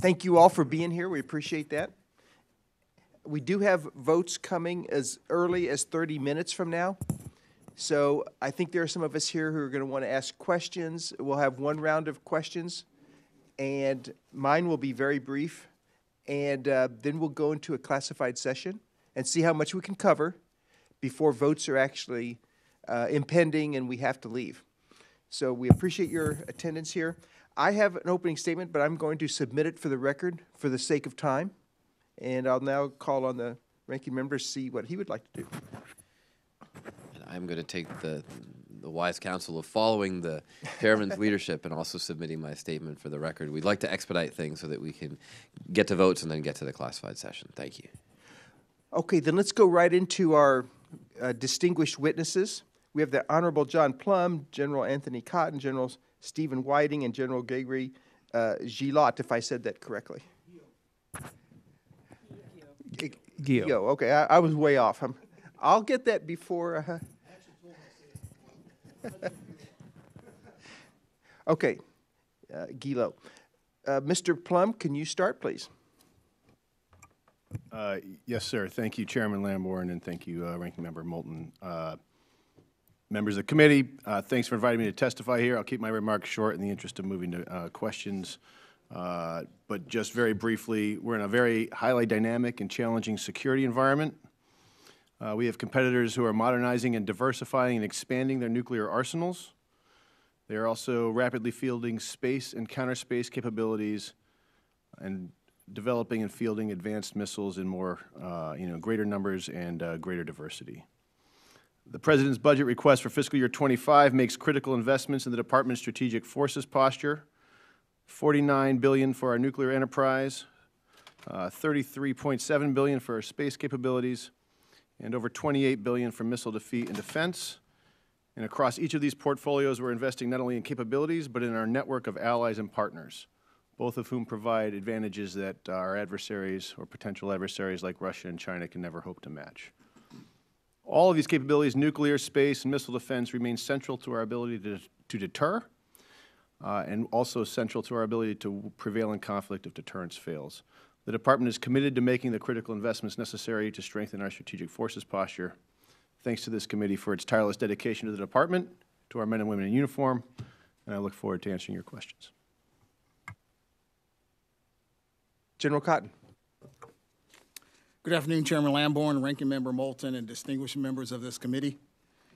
Thank you all for being here. We appreciate that. We do have votes coming as early as 30 minutes from now. So I think there are some of us here who are going to want to ask questions. We'll have one round of questions, and mine will be very brief. And then we'll go into a classified session and see how much we can cover before votes are actually impending and we have to leave. So we appreciate your attendance here. I have an opening statement, but I'm going to submit it for the record for the sake of time. And I'll now call on the ranking member to see what he would like to do. And I'm going to take the wise counsel of following the chairman's leadership and also submitting my statement for the record. We'd like to expedite things so that we can get to votes and then get to the classified session. Thank you. Okay, then let's go right into our distinguished witnesses. We have the Honorable John Plumb, General Anthony Cotton, General Stephen Whiting, and General Gregory Guillot, if I said that correctly. Guillot. Okay, I was way off. I'll get that before. Okay, Guillot. Mr. Plumb, can you start, please? Yes, sir. Thank you, Chairman Lamborn, and thank you, Ranking Member Moulton. Members of the committee, thanks for inviting me to testify here. I'll keep my remarks short in the interest of moving to questions. But just very briefly, we're in a very highly dynamic and challenging security environment. We have competitors who are modernizing and diversifying and expanding their nuclear arsenals. They are also rapidly fielding space and counter-space capabilities and developing and fielding advanced missiles in more, greater numbers and greater diversity. The President's budget request for fiscal year 25 makes critical investments in the Department's strategic forces posture, $49 billion for our nuclear enterprise, $33.7 billion for our space capabilities, and over $28 billion for missile defeat and defense. And across each of these portfolios, we're investing not only in capabilities, but in our network of allies and partners, both of whom provide advantages that our adversaries or potential adversaries like Russia and China can never hope to match. All of these capabilities, nuclear, space, and missile defense, remain central to our ability to deter and also central to our ability to prevail in conflict if deterrence fails. The Department is committed to making the critical investments necessary to strengthen our strategic forces posture. Thanks to this committee for its tireless dedication to the Department, to our men and women in uniform, and I look forward to answering your questions. General Cotton. Good afternoon, Chairman Lamborn, Ranking Member Moulton, and distinguished members of this committee.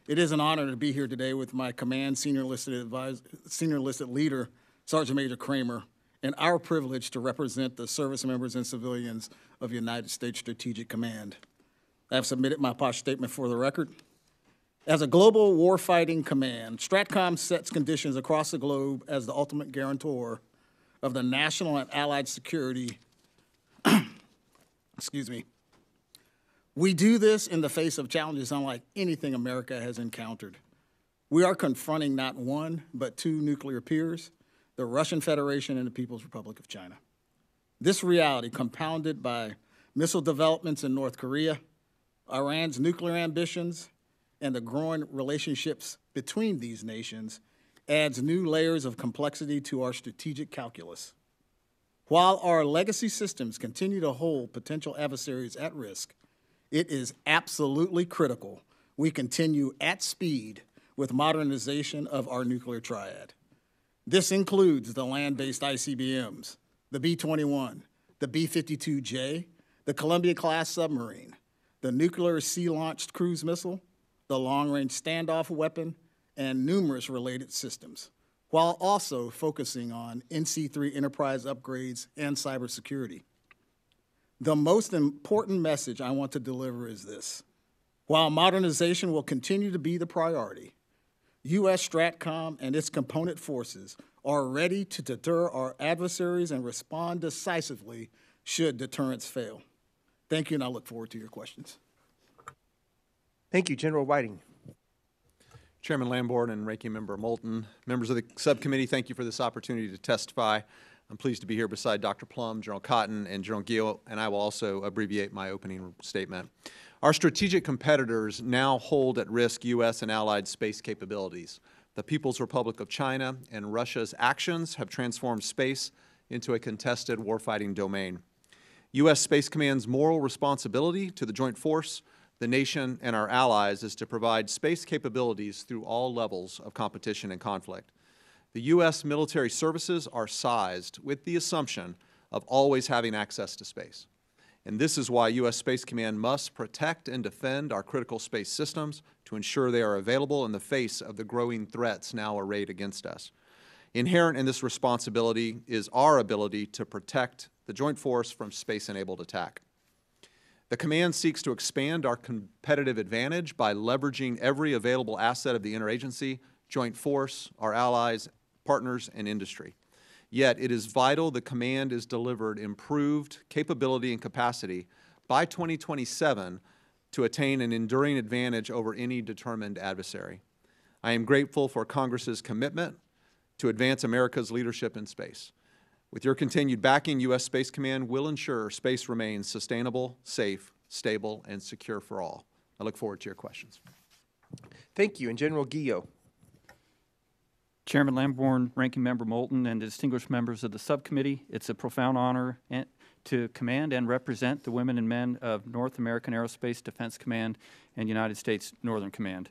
It is an honor to be here today with my command senior enlisted leader, Sergeant Major Kramer, and our privilege to represent the service members and civilians of United States Strategic Command. I have submitted my posture statement for the record. As a global warfighting command, STRATCOM sets conditions across the globe as the ultimate guarantor of the national and allied security. Excuse me. We do this in the face of challenges unlike anything America has encountered. We are confronting not one, but two nuclear peers, the Russian Federation and the People's Republic of China. This reality, compounded by missile developments in North Korea, Iran's nuclear ambitions, and the growing relationships between these nations, adds new layers of complexity to our strategic calculus. While our legacy systems continue to hold potential adversaries at risk, it is absolutely critical we continue at speed with modernization of our nuclear triad. This includes the land-based ICBMs, the B-21, the B-52J, the Columbia-class submarine, the nuclear sea-launched cruise missile, the long-range standoff weapon, and numerous related systems, while also focusing on NC3 enterprise upgrades and cybersecurity. The most important message I want to deliver is this. While modernization will continue to be the priority, U.S. STRATCOM and its component forces are ready to deter our adversaries and respond decisively should deterrence fail. Thank you, and I look forward to your questions. Thank you, General Whiting. Chairman Lamborn and Ranking Member Moulton, members of the subcommittee, thank you for this opportunity to testify. I'm pleased to be here beside Dr. Plumb, General Cotton, and General Guillot, and I will also abbreviate my opening statement. Our strategic competitors now hold at risk U.S. and allied space capabilities. The People's Republic of China and Russia's actions have transformed space into a contested warfighting domain. U.S. Space Command's moral responsibility to the joint force, the nation, and our allies is to provide space capabilities through all levels of competition and conflict. The U.S. military services are sized with the assumption of always having access to space. And this is why U.S. Space Command must protect and defend our critical space systems to ensure they are available in the face of the growing threats now arrayed against us. Inherent in this responsibility is our ability to protect the joint force from space-enabled attack. The command seeks to expand our competitive advantage by leveraging every available asset of the interagency, joint force, our allies, partners, and industry. Yet it is vital the command is delivered improved capability and capacity by 2027 to attain an enduring advantage over any determined adversary. I am grateful for Congress's commitment to advance America's leadership in space. With your continued backing, U.S. Space Command will ensure space remains sustainable, safe, stable, and secure for all. I look forward to your questions. Thank you. And General Guillot. Chairman Lamborn, Ranking Member Moulton, and distinguished members of the subcommittee, it's a profound honor to command and represent the women and men of North American Aerospace Defense Command and United States Northern Command.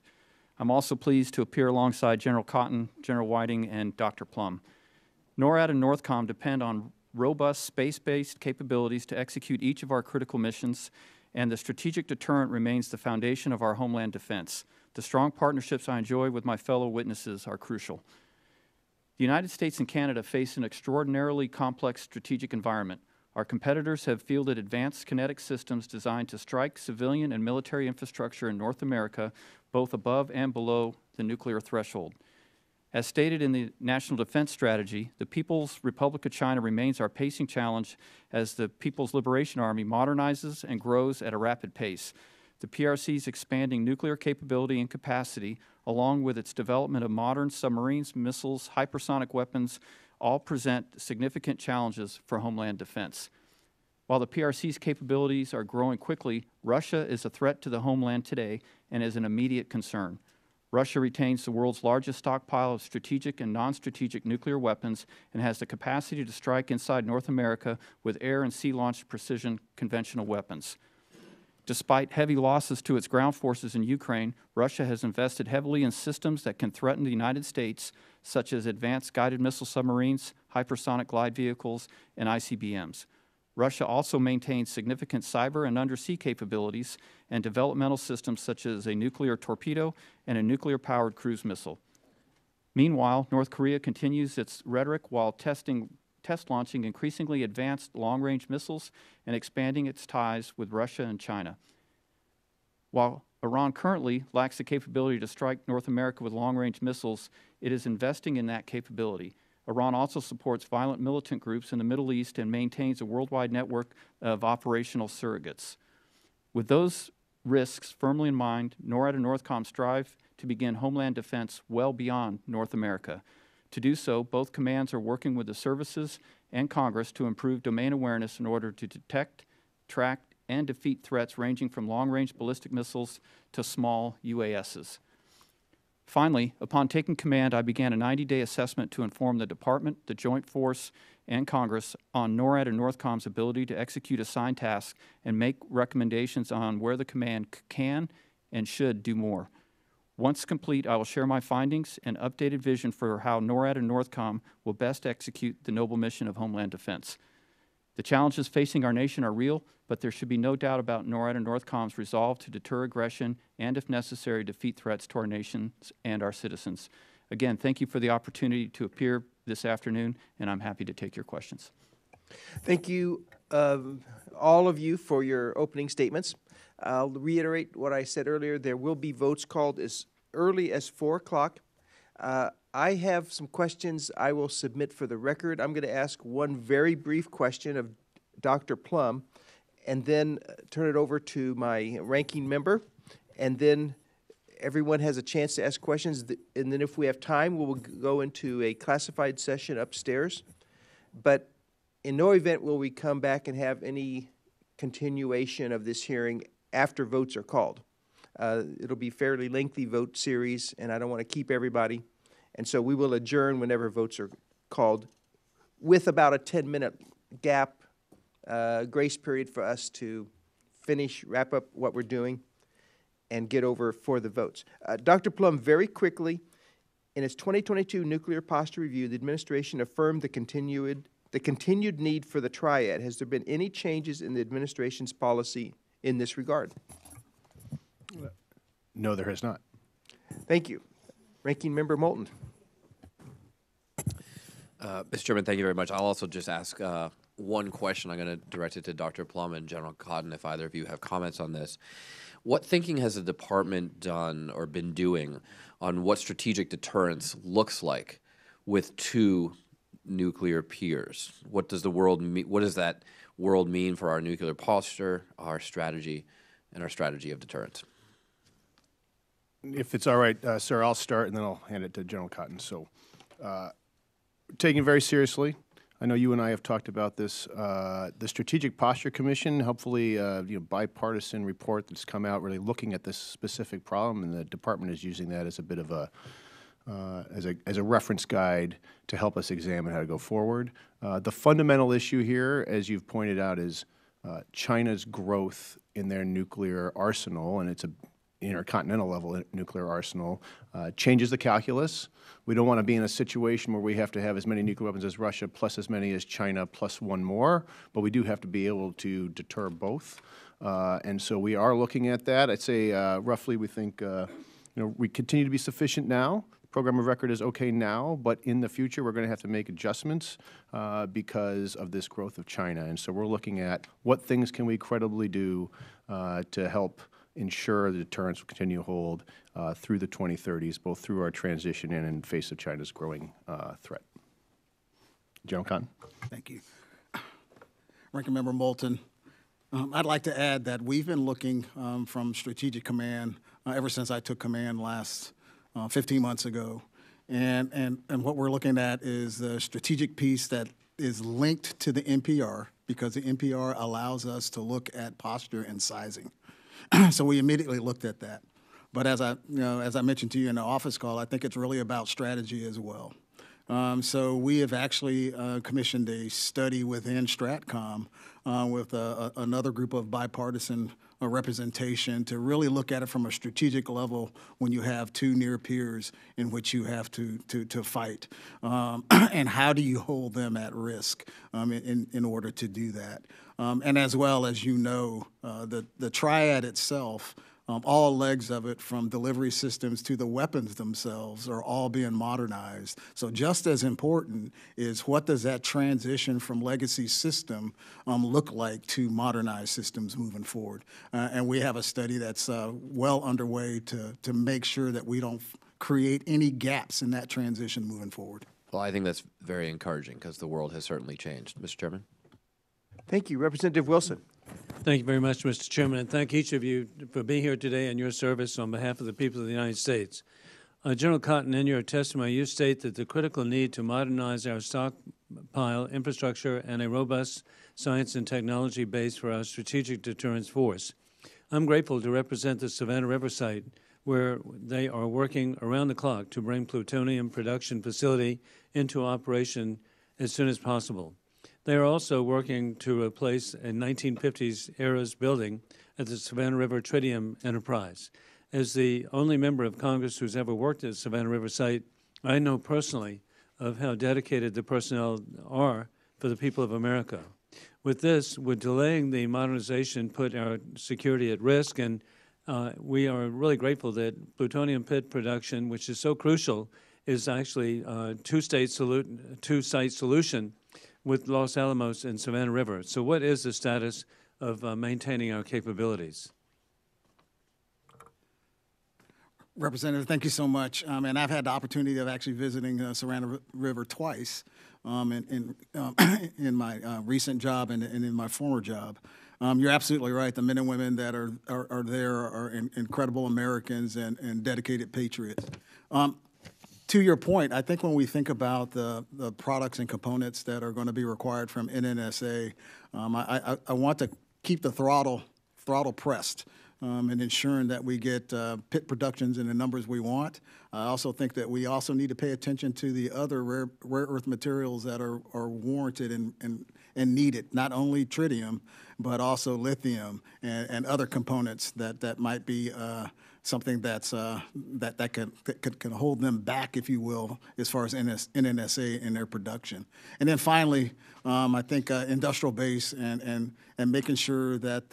I'm also pleased to appear alongside General Cotton, General Whiting, and Dr. Plumb. NORAD and NORTHCOM depend on robust space-based capabilities to execute each of our critical missions, and the strategic deterrent remains the foundation of our homeland defense. The strong partnerships I enjoy with my fellow witnesses are crucial. The United States and Canada face an extraordinarily complex strategic environment. Our competitors have fielded advanced kinetic systems designed to strike civilian and military infrastructure in North America, both above and below the nuclear threshold. As stated in the National Defense Strategy, the People's Republic of China remains our pacing challenge as the People's Liberation Army modernizes and grows at a rapid pace. The PRC's expanding nuclear capability and capacity, along with its development of modern submarines, missiles, hypersonic weapons, all present significant challenges for homeland defense. While the PRC's capabilities are growing quickly, Russia is a threat to the homeland today and is an immediate concern. Russia retains the world's largest stockpile of strategic and non-strategic nuclear weapons and has the capacity to strike inside North America with air and sea-launched precision conventional weapons. Despite heavy losses to its ground forces in Ukraine, Russia has invested heavily in systems that can threaten the United States, such as advanced guided missile submarines, hypersonic glide vehicles, and ICBMs. Russia also maintains significant cyber and undersea capabilities and developmental systems such as a nuclear torpedo and a nuclear-powered cruise missile. Meanwhile, North Korea continues its rhetoric while test launching increasingly advanced long-range missiles and expanding its ties with Russia and China. While Iran currently lacks the capability to strike North America with long-range missiles, it is investing in that capability. Iran also supports violent militant groups in the Middle East and maintains a worldwide network of operational surrogates. With those risks firmly in mind, NORAD and NORTHCOM strive to begin homeland defense well beyond North America. To do so, both commands are working with the services and Congress to improve domain awareness in order to detect, track, and defeat threats ranging from long-range ballistic missiles to small UASs. Finally, upon taking command, I began a 90-day assessment to inform the Department, the Joint Force, and Congress on NORAD and NORTHCOM's ability to execute assigned tasks and make recommendations on where the command can and should do more. Once complete, I will share my findings and updated vision for how NORAD and NORTHCOM will best execute the noble mission of homeland defense. The challenges facing our nation are real, but there should be no doubt about NORAD and NORTHCOM's resolve to deter aggression and, if necessary, defeat threats to our nations and our citizens. Again, thank you for the opportunity to appear this afternoon, and I'm happy to take your questions. Thank you, all of you, for your opening statements. I'll reiterate what I said earlier. There will be votes called as early as 4 o'clock. I have some questions I will submit for the record. I'm going to ask one very brief question of Dr. Plumb and then turn it over to my ranking member. And then everyone has a chance to ask questions. And then if we have time, we will go into a classified session upstairs. But in no event will we come back and have any continuation of this hearing after votes are called. It'll be fairly lengthy vote series, and I don't want to keep everybody. And so we will adjourn whenever votes are called with about a 10-minute gap, grace period for us to finish, wrap up what we're doing, and get over for the votes. Dr. Plumb, very quickly, in its 2022 Nuclear Posture Review, the administration affirmed the continued need for the triad. Has there been any changes in the administration's policy in this regard? No, there has not. Thank you. Ranking Member Moulton. Mr. Chairman, thank you very much. I'll also just ask one question. I'm going to direct it to Dr. Plumb and General Cotton if either of you have comments on this. What thinking has the department done or been doing on what strategic deterrence looks like with two nuclear peers? What does the world mean? What does that world mean for our nuclear posture, our strategy, and our strategy of deterrence? If it's all right, sir, I'll start and then I'll hand it to General Cotton. So, taking it very seriously. I know you and I have talked about this. The Strategic Posture Commission, hopefully, bipartisan report that's come out, really looking at this specific problem, and the department is using that as a bit of a as a reference guide to help us examine how to go forward. The fundamental issue here, as you've pointed out, is China's growth in their nuclear arsenal, and it's a intercontinental level nuclear arsenal, changes the calculus. We don't want to be in a situation where we have to have as many nuclear weapons as Russia plus as many as China plus one more, but we do have to be able to deter both. And so we are looking at that. I'd say roughly we think we continue to be sufficient now. The program of record is okay now, but in the future we're going to have to make adjustments because of this growth of China. And so we're looking at what things can we credibly do to help ensure the deterrence will continue to hold through the 2030s, both through our transition and in the face of China's growing threat. General Cotton. Thank you. Ranking Member Moulton, I'd like to add that we've been looking from Strategic Command ever since I took command last 15 months ago. And what we're looking at is the strategic piece that is linked to the NPR, because the NPR allows us to look at posture and sizing. So we immediately looked at that. But as I, as I mentioned to you in the office call, I think it's really about strategy as well. So we have actually commissioned a study within STRATCOM with another group of bipartisan representation to really look at it from a strategic level when you have two near peers in which you have to fight. And how do you hold them at risk in order to do that? And as well as the triad itself, all legs of it from delivery systems to the weapons themselves are all being modernized. So just as important is what does that transition from legacy system look like to modernized systems moving forward. And we have a study that's well underway to make sure that we don't create any gaps in that transition moving forward. Well, I think that's very encouraging because the world has certainly changed. Mr. Chairman? Thank you. Representative Wilson. Thank you very much, Mr. Chairman, and thank each of you for being here today and your service on behalf of the people of the United States. General Cotton, in your testimony, you state that the critical need to modernize our stockpile infrastructure and a robust science and technology base for our strategic deterrence force. I'm grateful to represent the Savannah River site, where they are working around the clock to bring plutonium production facility into operation as soon as possible. They are also working to replace a 1950s era's building at the Savannah River Tritium Enterprise. As the only member of Congress who's ever worked at Savannah River site, I know personally of how dedicated the personnel are for the people of America. With this, we're delaying the modernization, put our security at risk, and we are really grateful that plutonium pit production, which is so crucial, is actually a two-site solution with Los Alamos and Savannah River. So what is the status of maintaining our capabilities? Representative, thank you so much. And I've had the opportunity of actually visiting Savannah River twice in my recent job and in my former job. You're absolutely right. The men and women that are there are incredible Americans and dedicated patriots. To your point, I think when we think about the products and components that are going to be required from NNSA, I want to keep the throttle pressed and ensuring that we get pit productions in the numbers we want. I also think that we also need to pay attention to the other rare earth materials that are warranted and needed, not only tritium, but also lithium and other components that might be something that can hold them back, if you will, as far as NNSA and their production. And then finally, I think industrial base and making sure that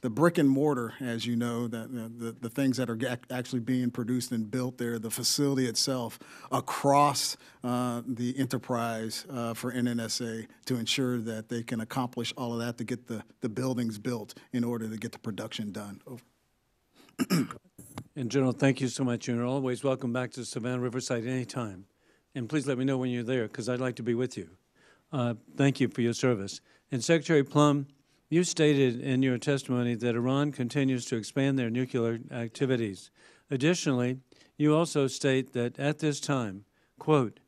the brick and mortar, as you know, that the things that are actually being produced and built there, the facility itself, across the enterprise for NNSA to ensure that they can accomplish all of that to get the buildings built in order to get the production done. Over. And General, thank you so much. You're always welcome back to Savannah Riverside anytime. And please let me know when you're there, because I'd like to be with you. Thank you for your service. And Secretary Plumb, you stated in your testimony that Iran continues to expand their nuclear activities. Additionally, you also state that at this time, quote,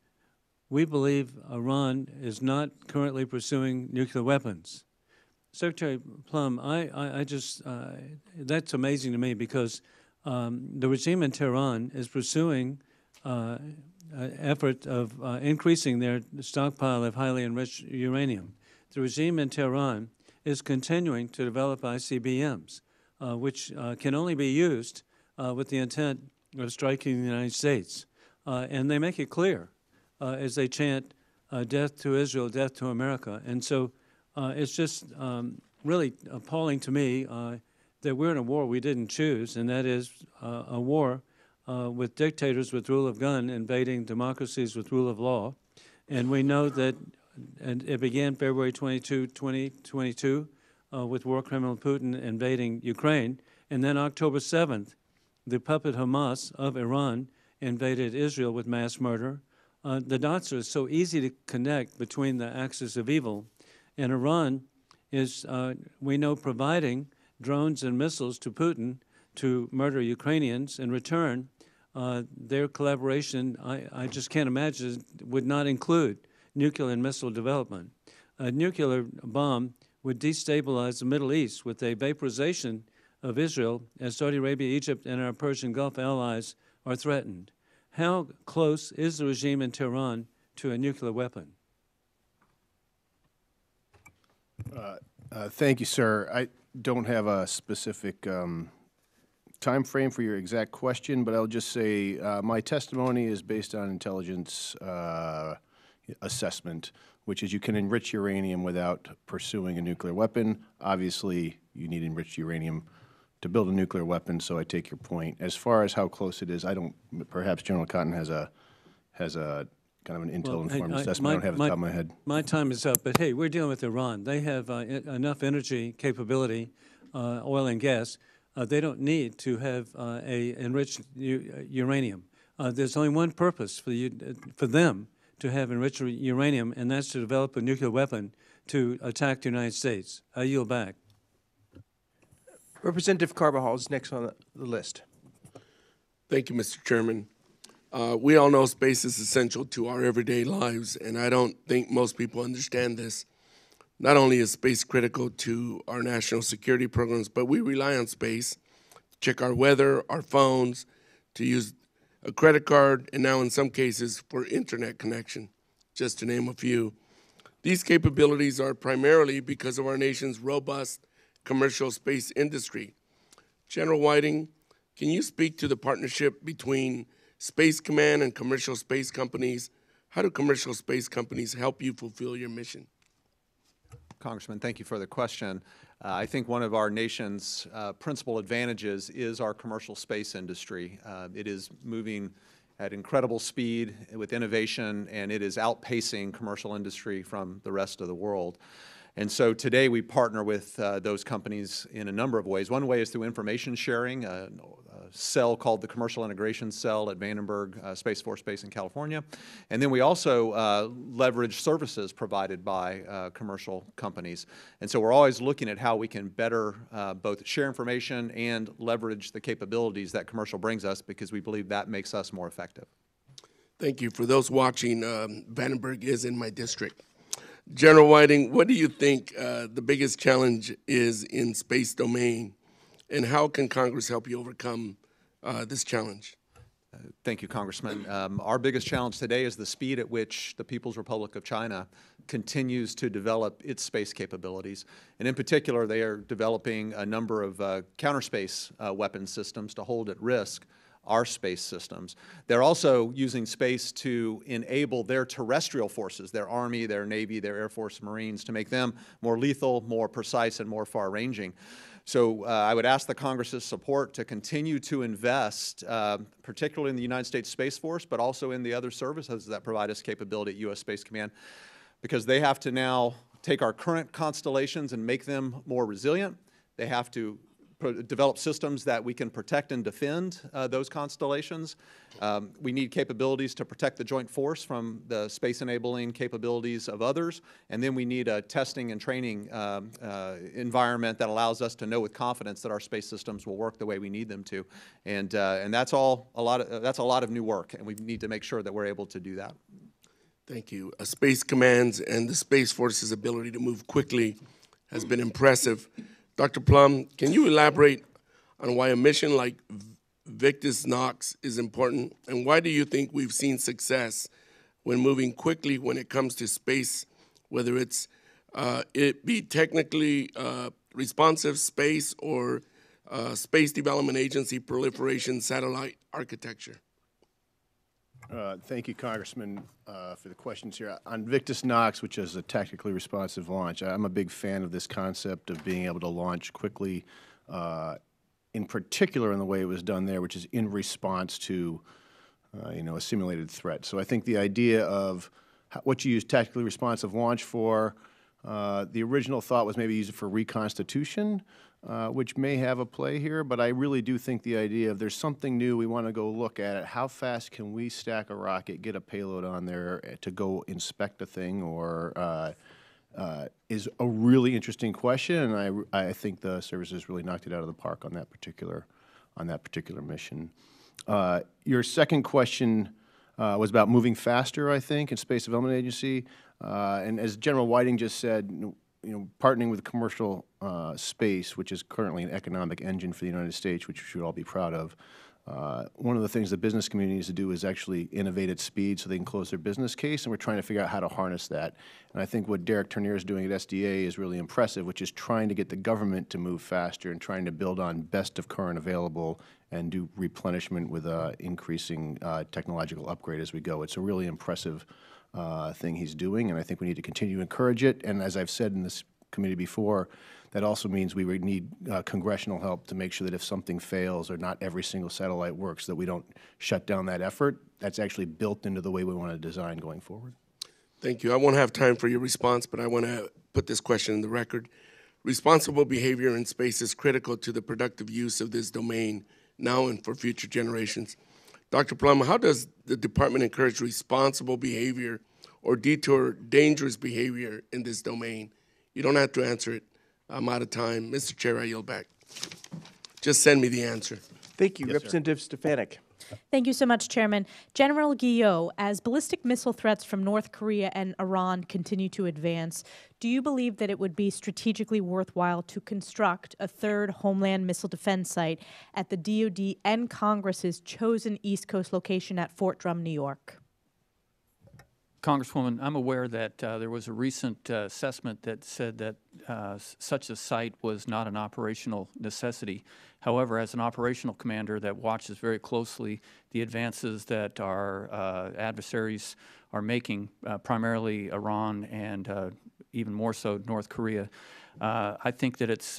we believe Iran is not currently pursuing nuclear weapons. Secretary Plumb, I just, that's amazing to me, because the regime in Tehran is pursuing an effort of increasing their stockpile of highly enriched uranium. The regime in Tehran is continuing to develop ICBMs, which can only be used with the intent of striking the United States. And they make it clear as they chant, death to Israel, death to America. And so it's just really appalling to me that we're in a war we didn't choose, and that is a war with dictators with rule of gun invading democracies with rule of law. And we know that it began February 22, 2022 with war criminal Putin invading Ukraine. And then October 7th, the puppet Hamas of Iran invaded Israel with mass murder. The dots are so easy to connect between the axis of evil. And Iran is, we know, providing drones and missiles to Putin to murder Ukrainians. In return, their collaboration, I just can't imagine, would not include nuclear and missile development. A nuclear bomb would destabilize the Middle East with a vaporization of Israel, as Saudi Arabia, Egypt, and our Persian Gulf allies are threatened. How close is the regime in Tehran to a nuclear weapon? Thank you, sir. I don't have a specific time frame for your exact question, but I'll just say my testimony is based on intelligence assessment, which is you can enrich uranium without pursuing a nuclear weapon. Obviously, you need enriched uranium to build a nuclear weapon, so I take your point. As far as how close it is, I don't, perhaps General Cotton has a kind of an intel-informed assessment. I don't have it off the top of my head. My time is up, but hey, we're dealing with Iran. They have enough energy capability, oil and gas. They don't need to have a enriched uranium. There's only one purpose for them to have enriched uranium, and that's to develop a nuclear weapon to attack the United States. I yield back. Representative Carbajal is next on the list. Thank you, Mr. Chairman. We all know space is essential to our everyday lives, and I don't think most people understand this. Not only is space critical to our national security programs, but we rely on space to check our weather, our phones, to use a credit card, and now in some cases for internet connection, just to name a few. These capabilities are primarily because of our nation's robust commercial space industry. General Whiting, can you speak to the partnership between Space Command and commercial space companies? How do commercial space companies help you fulfill your mission? Congressman, thank you for the question. I think one of our nation's principal advantages is our commercial space industry. It is moving at incredible speed with innovation, and it is outpacing commercial industry from the rest of the world. And so today we partner with those companies in a number of ways. One way is through information sharing, a cell called the Commercial Integration Cell at Vandenberg Space Force Base in California. And then we also leverage services provided by commercial companies. And so we're always looking at how we can better both share information and leverage the capabilities that commercial brings us, because we believe that makes us more effective. Thank you. For those watching, Vandenberg is in my district. General Whiting, what do you think the biggest challenge is in space domain? and how can Congress help you overcome this challenge? Thank you, Congressman. Our biggest challenge today is the speed at which the People's Republic of China continues to develop its space capabilities. And in particular, they are developing a number of counterspace weapon systems to hold at risk our space systems. They're also using space to enable their terrestrial forces, their Army, their Navy, their Air Force, Marines, to make them more lethal, more precise, and more far-ranging. So I would ask the Congress's support to continue to invest, particularly in the United States Space Force, but also in the other services that provide us capability at U.S. Space Command, because they have to now take our current constellations and make them more resilient. They have to develop systems that we can protect and defend those constellations. We need capabilities to protect the joint force from the space-enabling capabilities of others, and then we need a testing and training environment that allows us to know with confidence that our space systems will work the way we need them to. And that's all a lot of new work, and we need to make sure that we're able to do that. Thank you. Space Command's and the Space Force's ability to move quickly has been impressive. Dr. Plumb, can you elaborate on why a mission like Victus Knox is important, and why do you think we've seen success when moving quickly when it comes to space, whether it's it be technically responsive space or Space Development Agency proliferation satellite architecture? Thank you, Congressman, for the questions here. On Victus Knox, which is a tactically responsive launch, I'm a big fan of this concept of being able to launch quickly, in particular in the way it was done there, which is in response to, you know, a simulated threat. So I think the idea of what you use tactically responsive launch for, the original thought was maybe use it for reconstitution, which may have a play here, but I really do think the idea of there's something new, we want to go look at it. How fast can we stack a rocket, get a payload on there to go inspect a thing, or is a really interesting question, and I think the services really knocked it out of the park on that particular mission. Your second question was about moving faster, I think, in Space Development Agency, and as General Whiting just said, you know, partnering with commercial space, which is currently an economic engine for the United States, which we should all be proud of. One of the things the business community needs to do is actually innovate at speed so they can close their business case, and we're trying to figure out how to harness that. And I think what Derek Turnier is doing at SDA is really impressive, which is trying to get the government to move faster and trying to build on best of current available and do replenishment with increasing technological upgrade as we go. It's a really impressive thing he's doing, and I think we need to continue to encourage it. And as I've said in this committee before, that also means we would need congressional help to make sure that if something fails or not every single satellite works, that we don't shut down that effort. That's actually built into the way we want to design going forward. Thank you. I won't have time for your response, but I want to put this question in the record. Responsible behavior in space is critical to the productive use of this domain now and for future generations. Dr. Plumb, how does the department encourage responsible behavior or deter dangerous behavior in this domain? You don't have to answer it. I'm out of time. Mr. Chair, I yield back. Just send me the answer. Thank you. Yes, Representative Stefanik. Thank you so much, Chairman. General Guillot, as ballistic missile threats from North Korea and Iran continue to advance, do you believe that it would be strategically worthwhile to construct a third homeland missile defense site at the DoD and Congress's chosen East Coast location at Fort Drum, New York? Congresswoman, I'm aware that there was a recent assessment that said that such a site was not an operational necessity. However, as an operational commander that watches very closely the advances that our adversaries are making, primarily Iran and even more so North Korea, I think that it's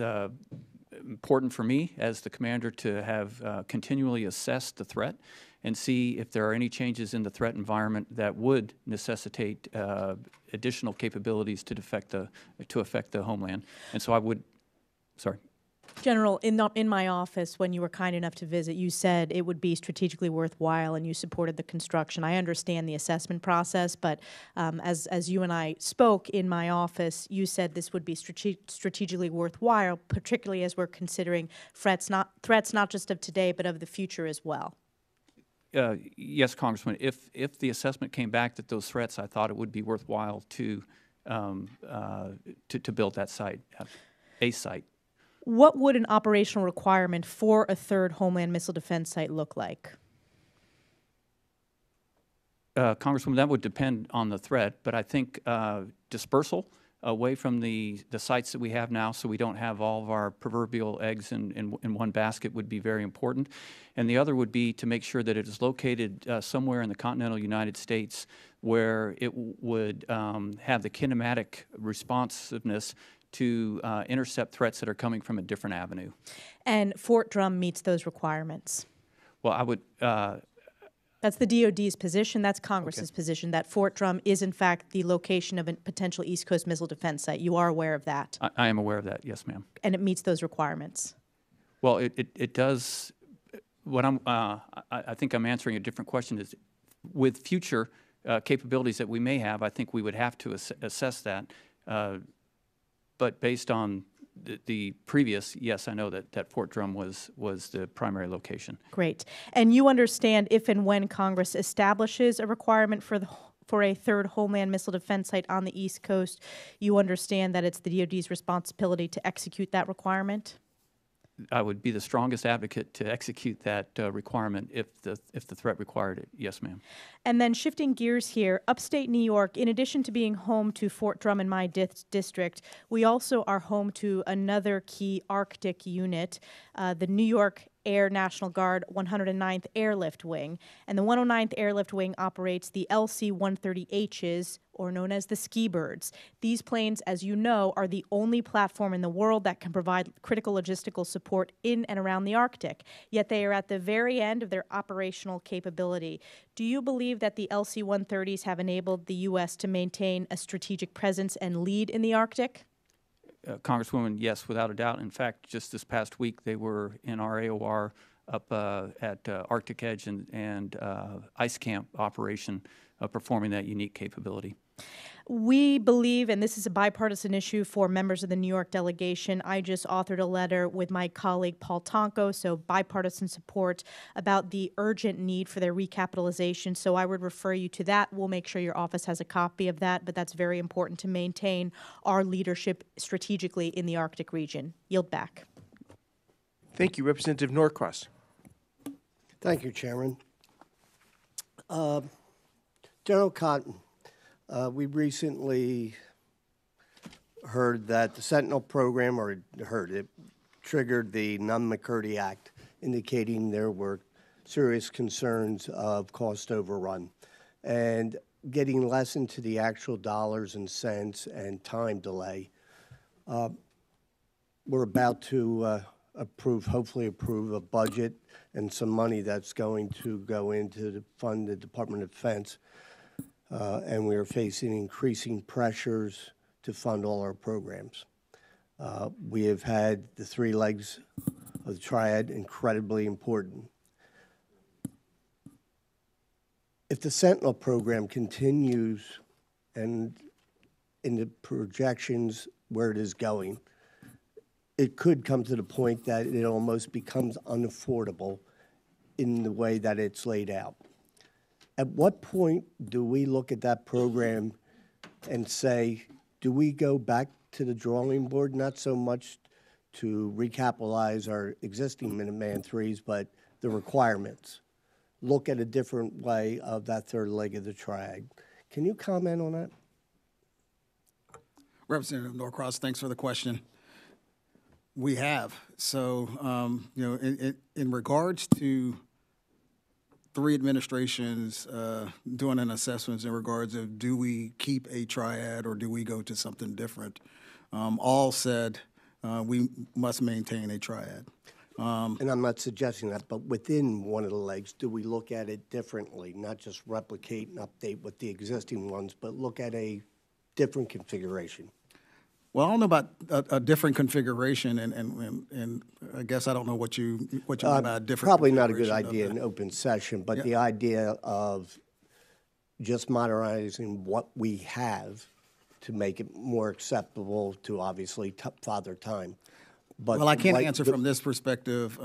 important for me as the commander to have continually assessed the threat and see if there are any changes in the threat environment that would necessitate additional capabilities to affect the homeland. And so I would, sorry. General, in my office, when you were kind enough to visit, you said it would be strategically worthwhile, and you supported the construction. I understand the assessment process, but as you and I spoke in my office, you said this would be strategically worthwhile, particularly as we're considering threats not just of today, but of the future as well. Yes, Congressman. If the assessment came back that those threats, I thought it would be worthwhile to build that site, a site. What would an operational requirement for a third Homeland Missile Defense Site look like? Congresswoman, that would depend on the threat, but I think dispersal away from the sites that we have now, so we don't have all of our proverbial eggs in one basket, would be very important. And the other would be to make sure that it is located somewhere in the continental United States where it would have the kinematic responsiveness to intercept threats that are coming from a different avenue. And Fort Drum meets those requirements. Well, I would... That's the DOD's position, that's Congress's position, that Fort Drum is in fact the location of a potential East Coast missile defense site. You are aware of that? I am aware of that, yes ma'am. And it meets those requirements? Well, it does. What I'm, I think I'm answering a different question is, with future capabilities that we may have, I think we would have to assess that. But based on the previous, yes, I know that Fort Drum was the primary location. Great. And you understand if and when Congress establishes a requirement for a third Homeland Missile Defense Site on the East Coast, you understand that it's the DOD's responsibility to execute that requirement? I would be the strongest advocate to execute that requirement if the threat required it. Yes, ma'am. And then shifting gears here, upstate New York, in addition to being home to Fort Drum in my district, we also are home to another key Arctic unit, the New York Air National Guard 109th Airlift Wing. And the 109th Airlift Wing operates the LC-130Hs, or known as the ski birds. These planes, as you know, are the only platform in the world that can provide critical logistical support in and around the Arctic, yet they are at the very end of their operational capability. Do you believe that the LC-130s have enabled the U.S. to maintain a strategic presence and lead in the Arctic? Congresswoman, yes, without a doubt. In fact, just this past week, they were in our AOR up at Arctic Edge and Ice Camp operation performing that unique capability. We believe, and this is a bipartisan issue for members of the New York delegation, I just authored a letter with my colleague Paul Tonko, so bipartisan support about the urgent need for their recapitalization. So I would refer you to that. We'll make sure your office has a copy of that, but that's very important to maintain our leadership strategically in the Arctic region. Yield back. Thank you, Representative Norcross. Thank you, Chairman. General Cotton. We recently heard that the Sentinel program, or heard it, triggered the Nunn-McCurdy Act, indicating there were serious concerns of cost overrun. And getting less into the actual dollars and cents and time delay, we're about to hopefully approve a budget and some money that's going to go into to fund the Department of Defense. And we are facing increasing pressures to fund all our programs. We have had the three legs of the triad incredibly important. If the Sentinel program continues and in the projections where it is going, it could come to the point that it almost becomes unaffordable in the way that it's laid out. At what point do we look at that program and say, do we go back to the drawing board, not so much to recapitalize our existing Minuteman 3s, but the requirements? Look at a different way of that third leg of the triad. Can you comment on that? Representative Norcross, thanks for the question. We have. So, you know, in regards to three administrations doing an assessment in regards of do we keep a triad or do we go to something different? All said we must maintain a triad. And I'm not suggesting that, but within one of the legs, do we look at it differently, not just replicate and update with the existing ones, but look at a different configuration? Well, I don't know about a different configuration, and I guess I don't know what you mean by a different. Probably not a good idea in open session, but yeah. The idea of just modernizing what we have to make it more acceptable to obviously Father Time. But well, I can't answer from this perspective,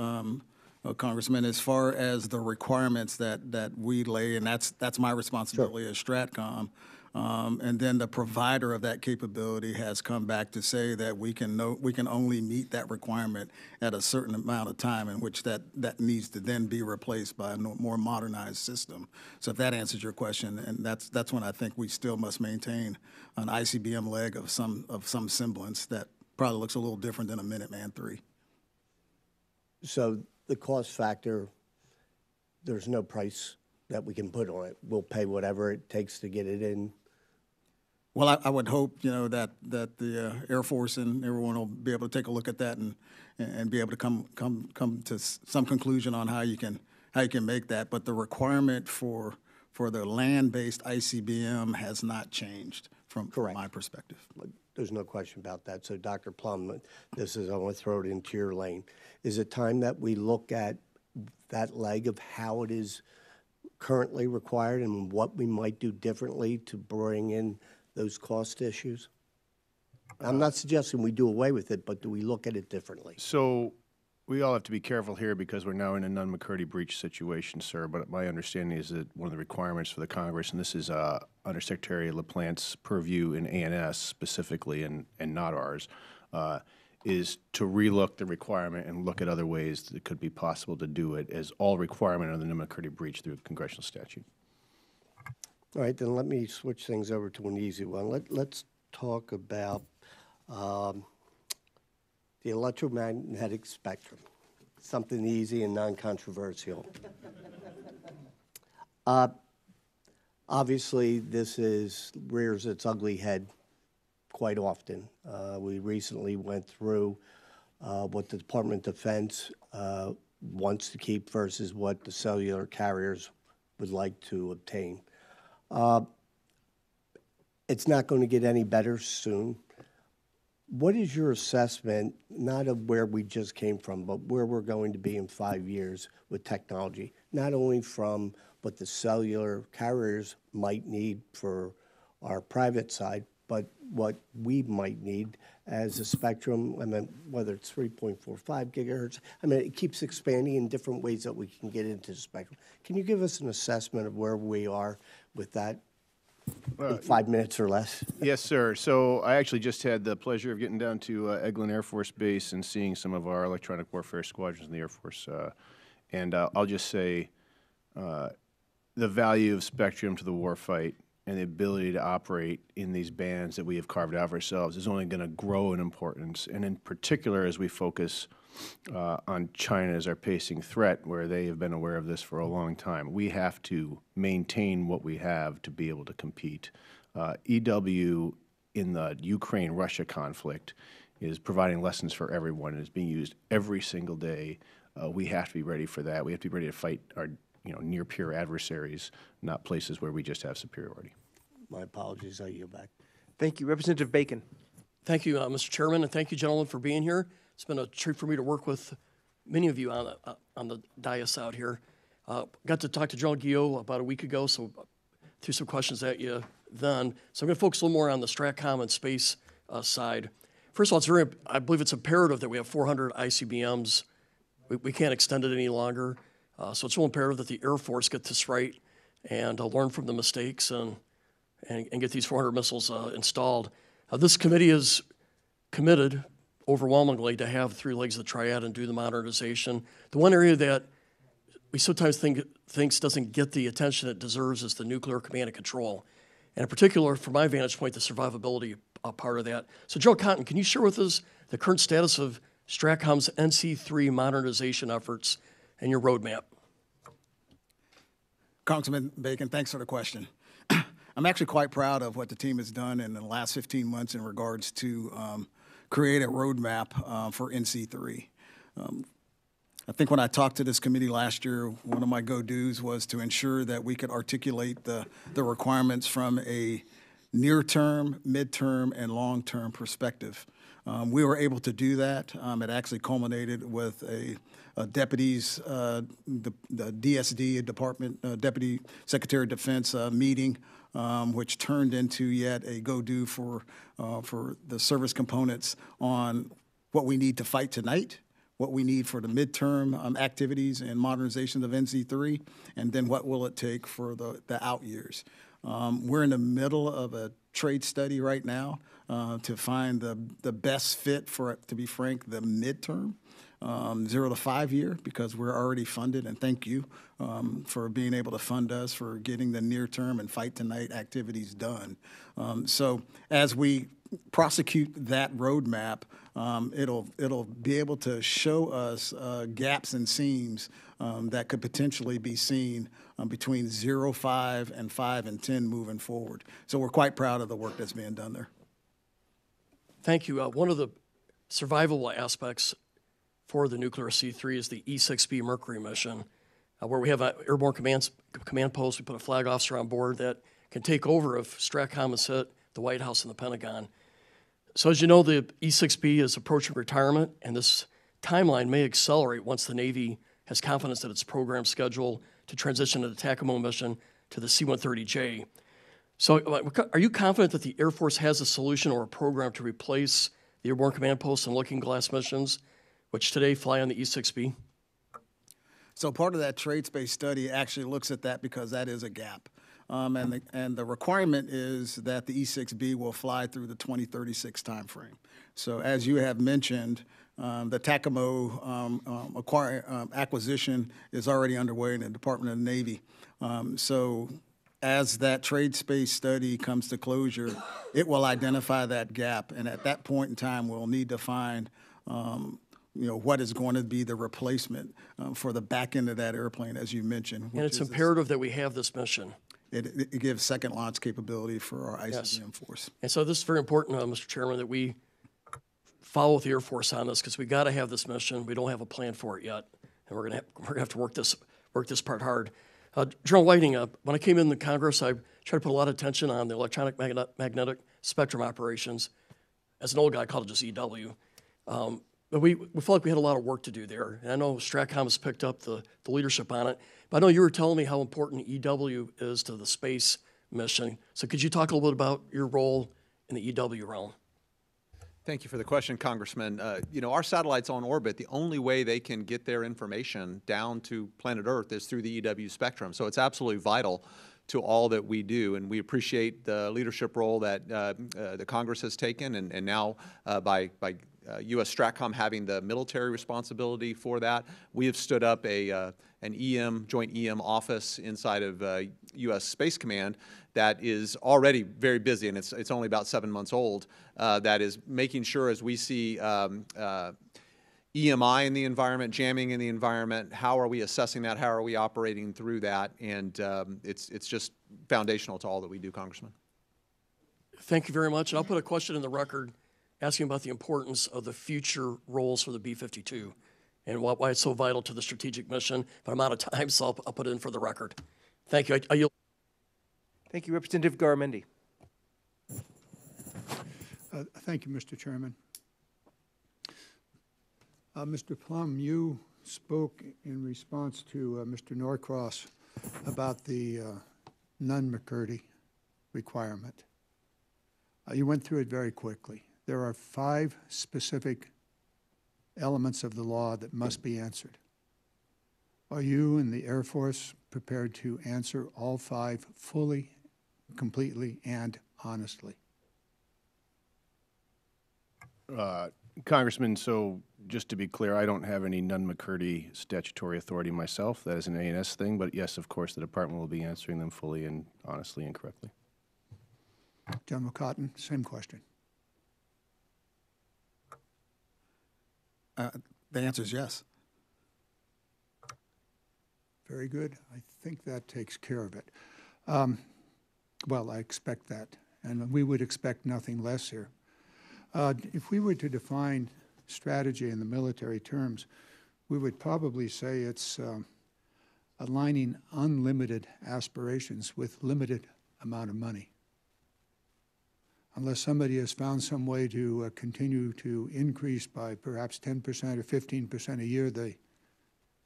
Congressman, as far as the requirements that we lay, and that's my responsibility as STRATCOM. And then the provider of that capability has come back to say that we can only meet that requirement at a certain amount of time, in which that needs to then be replaced by a more modernized system. So if that answers your question, and that's when I think we still must maintain an ICBM leg of some semblance that probably looks a little different than a Minuteman III. So the cost factor, there's no price that we can put on it. We'll pay whatever it takes to get it in. Well, I would hope, you know, that the Air Force and everyone will be able to take a look at that and be able to come to some conclusion on how you can make that. But the requirement for the land-based ICBM has not changed from my perspective. There's no question about that. So, Dr. Plumb, I want to throw it into your lane. Is it time that we look at that leg of how it is currently required and what we might do differently to bring in those cost issues? I'm not suggesting we do away with it, but do we look at it differently? So we all have to be careful here because we're now in a Nunn-McCurdy breach situation, sir. But my understanding is that one of the requirements for the Congress, and this is Undersecretary LaPlante's purview in ANS specifically and not ours, is to relook the requirement and look at other ways that it could be possible to do it, as all requirement of the Nunn-McCurdy breach through congressional statute. All right, then let me switch things over to an easy one. Let's talk about the electromagnetic spectrum, something easy and non-controversial. Obviously, this rears its ugly head quite often. We recently went through what the Department of Defense wants to keep versus what the cellular carriers would like to obtain. It's not going to get any better soon. What is your assessment, not of where we just came from, but where we're going to be in 5 years with technology, not only from what the cellular carriers might need for our private side, but what we might need as a spectrum, I mean, whether it's 3.45 gigahertz, I mean, it keeps expanding in different ways that we can get into the spectrum. Can you give us an assessment of where we are with that in 5 minutes or less? Yes, sir. So I actually just had the pleasure of getting down to Eglin Air Force Base and seeing some of our electronic warfare squadrons in the Air Force. I'll just say the value of spectrum to the warfight and the ability to operate in these bands that we have carved out for ourselves is only going to grow in importance, and in particular as we focus on China as our pacing threat, where they have been aware of this for a long time. We have to maintain what we have to be able to compete. EW in the Ukraine-Russia conflict is providing lessons for everyone, and is being used every single day. We have to be ready for that. We have to be ready to fight our near-peer adversaries, not places where we just have superiority. My apologies. I yield back. Thank you. Representative Bacon. Thank you, Mr. Chairman, and thank you, gentlemen, for being here. It's been a treat for me to work with many of you on the dais out here. Got to talk to John Guillot about a week ago, so threw some questions at you then. So I'm going to focus a little more on the STRATCOM and space side. First of all, I believe it's imperative that we have 400 ICBMs. We can't extend it any longer. So it's real imperative that the Air Force get this right and learn from the mistakes and get these 400 missiles installed. This committee is committed overwhelmingly to have three legs of the triad and do the modernization. The one area that we sometimes thinks doesn't get the attention it deserves is the nuclear command and control, and in particular, from my vantage point, the survivability part of that. So Joe Cotton, can you share with us the current status of STRATCOM's NC3 modernization efforts and your roadmap? Congressman Bacon, thanks for the question. I'm actually quite proud of what the team has done in the last 15 months in regards to create a roadmap for NC3. I think when I talked to this committee last year, one of my go-dos was to ensure that we could articulate the requirements from a near-term, mid-term, and long-term perspective. We were able to do that. It actually culminated with a deputy's, the DSD department, Deputy Secretary of Defense meeting, which turned into yet a go-do for the service components on what we need to fight tonight, what we need for the midterm activities and modernizations of NC3, and then what will it take for the out years. We're in the middle of a trade study right now to find the best fit for, to be frank, the midterm, 0 to 5 year, because we're already funded. And thank you for being able to fund us for getting the near term and fight tonight activities done. So as we prosecute that roadmap, it'll be able to show us gaps and seams that could potentially be seen between 0, 5, and 5 and 10 moving forward. So we're quite proud of the work that's being done there. Thank you. One of the survivable aspects for the nuclear C3 is the E-6B Mercury mission, where we have an airborne command post. We put a flag officer on board that can take over if STRATCOM is hit, the White House and the Pentagon. So as you know, the E-6B is approaching retirement, and this timeline may accelerate once the Navy has confidence that its program schedule to transition to the TACAMO mission to the C-130J. So are you confident that the Air Force has a solution or a program to replace the airborne command posts and looking glass missions, which today fly on the E-6B? So part of that trade space study actually looks at that, because that is a gap. And the requirement is that the E-6B will fly through the 2036 timeframe. So as you have mentioned, the TACAMO acquisition is already underway in the Department of the Navy. So as that trade space study comes to closure, it will identify that gap. And at that point in time, we'll need to find you know, what is going to be the replacement for the back end of that airplane, as you mentioned. And it's imperative that we have this mission. It gives second launch capability for our ICBM force. And so this is very important, Mr. Chairman, that we follow the Air Force on this, because we got to have this mission. We don't have a plan for it yet, and we're gonna have to work this part hard. General Whiting, when I came into Congress, I tried to put a lot of attention on the electronic magnetic spectrum operations. As an old guy, I called it just EW. But we felt like we had a lot of work to do there. And I know STRATCOM has picked up the leadership on it. But I know you were telling me how important EW is to the space mission. So could you talk a little bit about your role in the EW realm? Thank you for the question, Congressman. You know, our satellites on orbit, the only way they can get their information down to planet Earth is through the EW spectrum. So it's absolutely vital to all that we do, and we appreciate the leadership role that the Congress has taken, and now by U.S. STRATCOM having the military responsibility for that, we have stood up an EM, joint EM office inside of U.S. Space Command that is already very busy, and it's only about 7 months old, that is making sure as we see EMI in the environment, jamming in the environment, how are we assessing that, how are we operating through that, and it's just foundational to all that we do, Congressman. Thank you very much, and I'll put a question in the record asking about the importance of the future roles for the B-52 and why it's so vital to the strategic mission, but I'm out of time, so I'll put it in for the record. Thank you. Thank you, Representative Garamendi. Thank you, Mr. Chairman. Mr. Plumb, you spoke in response to Mr. Norcross about the Nunn-McCurdy requirement. You went through it very quickly. There are 5 specific elements of the law that must be answered. Are you and the Air Force prepared to answer all 5 fully, completely, and honestly? Congressman, so just to be clear, I don't have any Nunn-McCurdy statutory authority myself. That is an ANS thing, but yes, of course, the Department will be answering them fully and honestly and correctly. General Cotton, same question. The answer is yes. Very good. I think that takes care of it. Well, I expect that, and we would expect nothing less here. If we were to define strategy in the military terms, we would probably say it's aligning unlimited aspirations with limited amount of money. Unless somebody has found some way to continue to increase by perhaps 10% or 15% a year the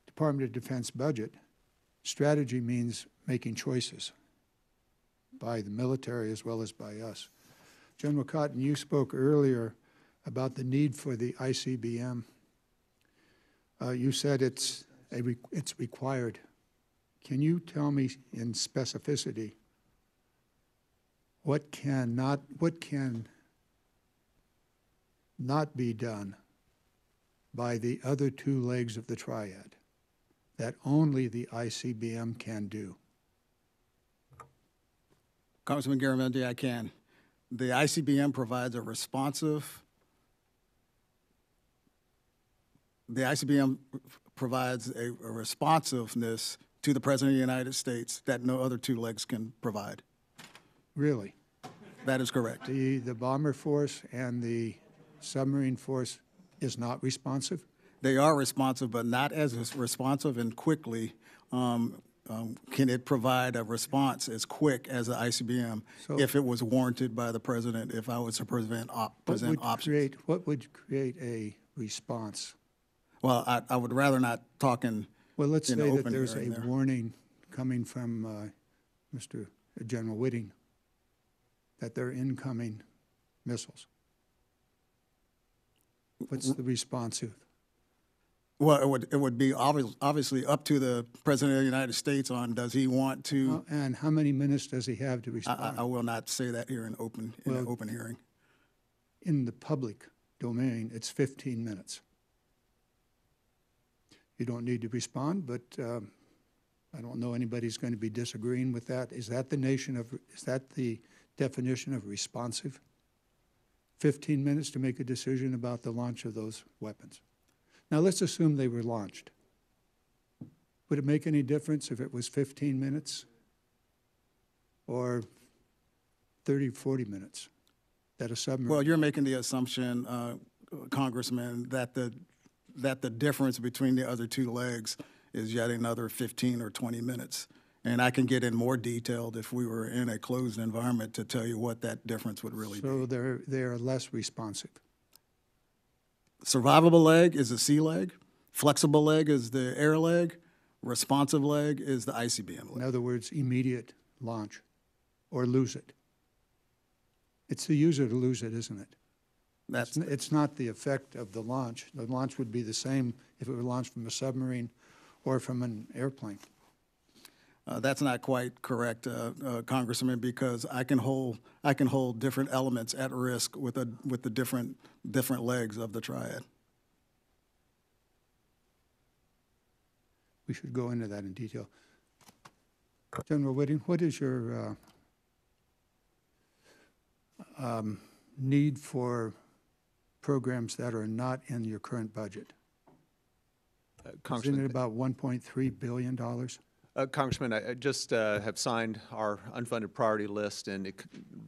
Department of Defense budget, strategy means making choices by the military as well as by us. General Cotton, you spoke earlier about the need for the ICBM. You said it's required. Can you tell me in specificity what can not be done by the other two legs of the triad that only the ICBM can do? Congressman Garamendi, I can. The ICBM provides a responsive. The ICBM provides a responsiveness to the President of the United States that no other two legs can provide. Really? That is correct. The bomber force and the submarine force is not responsive? They are responsive, but not as responsive and quickly. Can it provide a response as quick as the ICBM if it was warranted by the President, if I was to present options? What would create a response? Well, I would rather not talk in Well, let's say that there's a warning coming from Mr. General Whiting that they're incoming missiles. What's the response to? Well, it would be obviously up to the President of the United States on does he want to. Oh, and how many minutes does he have to respond? I will not say that here in an open hearing. In the public domain, it's 15 minutes. You don't need to respond, but I don't know anybody's going to be disagreeing with that. Is that the definition of responsive? 15 minutes to make a decision about the launch of those weapons. Now let's assume they were launched. Would it make any difference if it was 15 minutes or 30, 40 minutes that a submarine? Well, you're making the assumption, Congressman, that the difference between the other two legs is yet another 15 or 20 minutes. And I can get in more detail if we were in a closed environment to tell you what that difference would really be. So they are less responsive. Survivable leg is the sea leg. Flexible leg is the air leg. Responsive leg is the ICBM leg. In other words, immediate launch or lose it. It's the user to lose it, isn't it? It's not the effect of the launch. The launch would be the same if it were launched from a submarine or from an airplane. That's not quite correct, Congressman, because I can hold different elements at risk with the different legs of the triad. We should go into that in detail. General Whiting, what is your need for programs that are not in your current budget? Congressman, isn't it about $1.3 billion? Congressman, I just have signed our unfunded priority list, and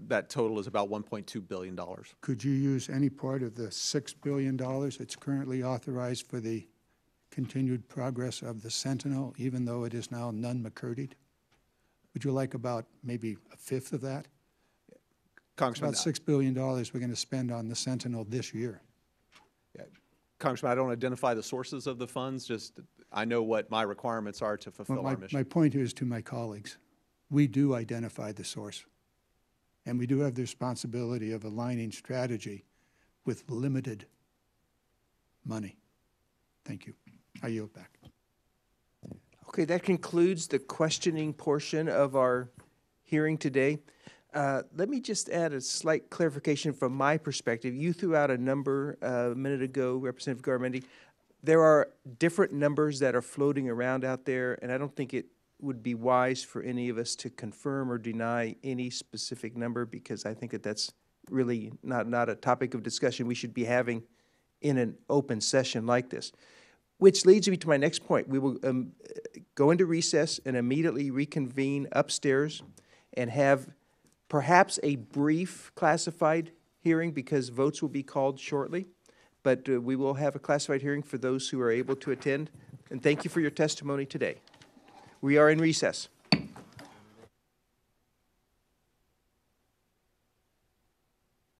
that total is about $1.2 billion. Could you use any part of the $6 billion that's currently authorized for the continued progress of the Sentinel, even though it is now Nunn-McCurdy? Would you like about maybe a fifth of that? Congressman, about $6 billion we're going to spend on the Sentinel this year. Yeah. Congressman, I don't identify the sources of the funds, just I know what my requirements are to fulfill our mission. My point is to my colleagues, we do identify the source, and we do have the responsibility of aligning strategy with limited money. Thank you. I yield back. Okay, that concludes the questioning portion of our hearing today. Let me just add a slight clarification from my perspective. You threw out a number a minute ago, Representative Garamendi. There are different numbers that are floating around out there, and I don't think it would be wise for any of us to confirm or deny any specific number, because I think that that's really not a topic of discussion we should be having in an open session like this. Which leads me to my next point. We will go into recess and immediately reconvene upstairs and have perhaps a brief classified hearing, because votes will be called shortly, but we will have a classified hearing for those who are able to attend. And thank you for your testimony today. We are in recess.